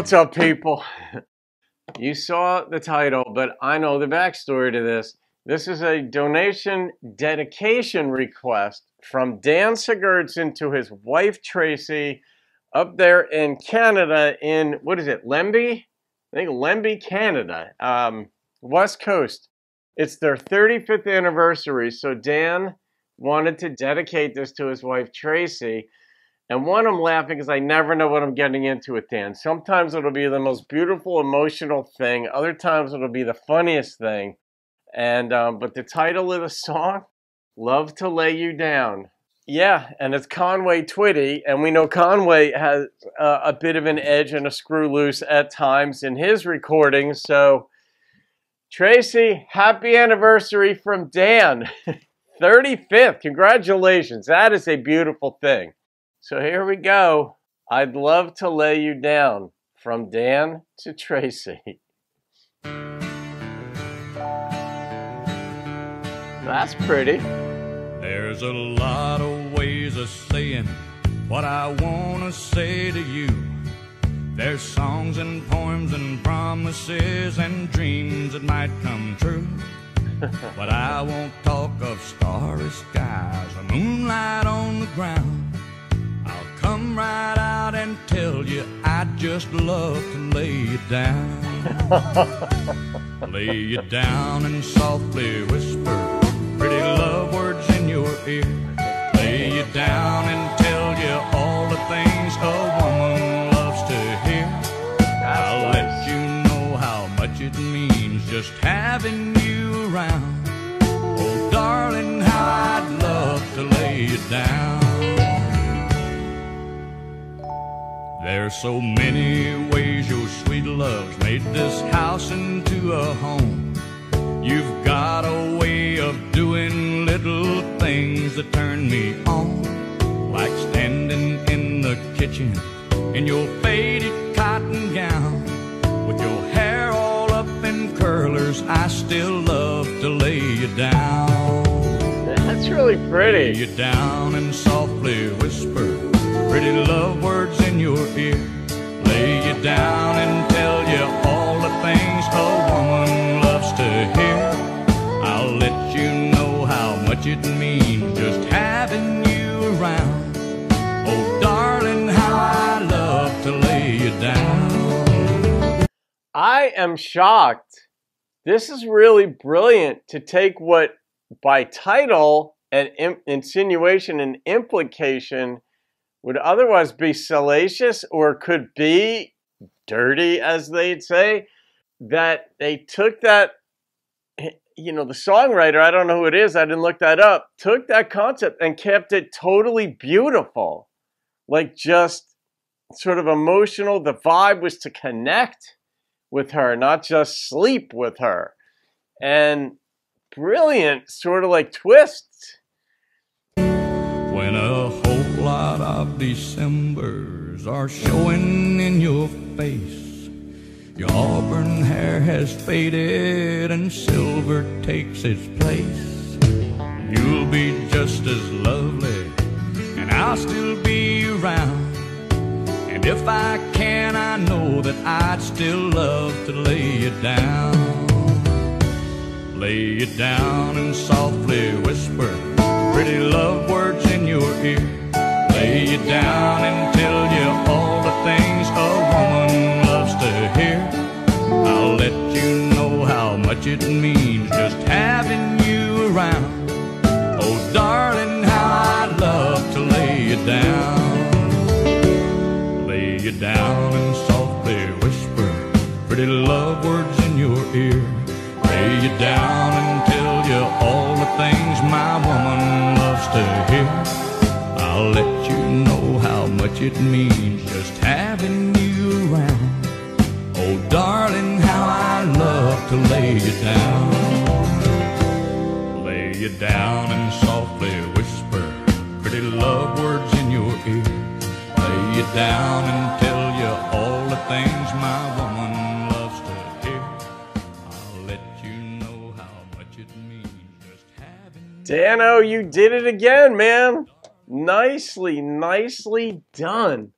What's up, people? You saw the title, but I know the backstory to this. This is a donation dedication request from Dan Sigurdson to his wife, Tracy, up there in Canada in, what is it, Lemby? I think Lemby, Canada, West Coast. It's their 35th anniversary, so Dan wanted to dedicate this to his wife, Tracy. And one, I'm laughing because I never know what I'm getting into with Dan. Sometimes it'll be the most beautiful, emotional thing. Other times it'll be the funniest thing. And but the title of the song, "Love to Lay You Down." Yeah, and it's Conway Twitty. And we know Conway has a bit of an edge and a screw loose at times in his recordings. So, Tracy, happy anniversary from Dan. 35th. Congratulations. That is a beautiful thing. So here we go. I'd love to lay you down, from Dan to Tracy. That's pretty. There's a lot of ways of saying what I want to say to you. There's songs and poems and promises and dreams that might come true. But I won't talk of starry skies or moonlight on the ground. I'll come right out and tell you I just love to lay you down. Lay you down and softly whisper pretty love words in your ear. Lay you down and tell you all the things a woman loves to hear. I'll let you know how much it means just having you around. Oh darling, how I'd love to lay you down. There's so many ways your sweet love's made this house into a home. You've got a way of doing little things that turn me on, like standing in the kitchen in your faded cotton gown. With your hair all up in curlers, I still love to lay you down. That's really pretty. Lay you down and softly whisper pretty love words in your ear. Lay you down and tell you all the things a woman loves to hear. I'll let you know how much it means just having you around. Oh darling, how I love to lay you down. I am shocked. This is really brilliant to take what by title and insinuation and implication would otherwise be salacious or could be dirty, as they'd say, that they took that, you know, the songwriter, I don't know who it is, I didn't look that up, took that concept and kept it totally beautiful. Like just sort of emotional, the vibe was to connect with her, not just sleep with her. And brilliant sort of like twists. When a whole lot of Decembers are showing in your face, your auburn hair has faded and silver takes its place. You'll be just as lovely and I'll still be around. And if I can, I know that I'd still love to lay you down. Lay you down and softly whisper pretty love words in your ear. Lay you down and tell you all the things a woman loves to hear. I'll let you know how much it means just having you around. Oh darling, how I'd love to lay you down. Lay you down and softly whisper pretty love words in your ear. Lay you down and tell you all the things my woman loves to hear. I'll let you know how much it means just having you around. Oh darling, how I love to lay you down. Lay you down and softly whisper pretty love words in your ear. Lay you down and tell you all the things my woman loves to hear. I'll let you know how much it means. Dano, you did it again, man. Nicely done.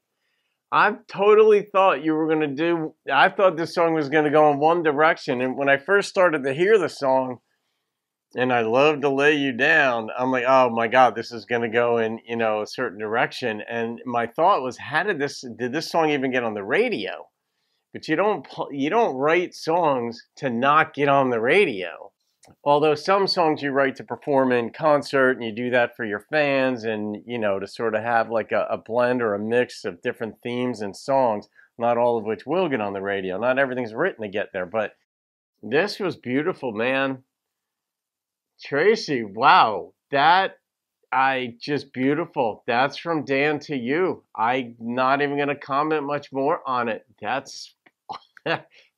I totally thought you were going to do, I thought this song was going to go in one direction. And when I first started to hear the song, and I Love to Lay You Down, I'm like, oh my God, this is going to go in, you know, a certain direction. And my thought was, how did this song even get on the radio? But you don't write songs to not get on the radio. Although some songs you write to perform in concert, and you do that for your fans, and, you know, to sort of have like a blend or a mix of different themes and songs, not all of which will get on the radio. Not everything's written to get there, but this was beautiful, man. Tracy, wow, beautiful. That's from Dan to you. I'm not even going to comment much more on it. That's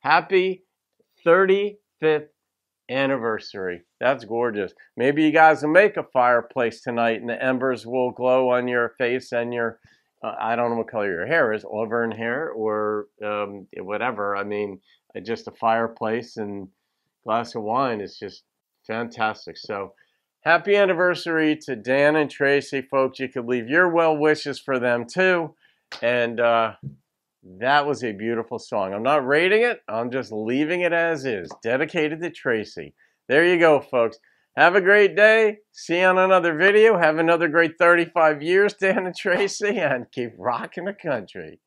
happy 35th anniversary. That's gorgeous. Maybe you guys will make a fireplace tonight, and the embers will glow on your face and your I don't know what color your hair is, auburn hair or whatever. I mean, just a fireplace and a glass of wine is just fantastic. So happy anniversary to Dan and Tracy, folks. You could leave your well wishes for them too. And that was a beautiful song. I'm not rating it. I'm just leaving it as is. Dedicated to Tracy. There you go, folks. Have a great day. See you on another video. Have another great 35 years, Dan and Tracy, and keep rocking the country.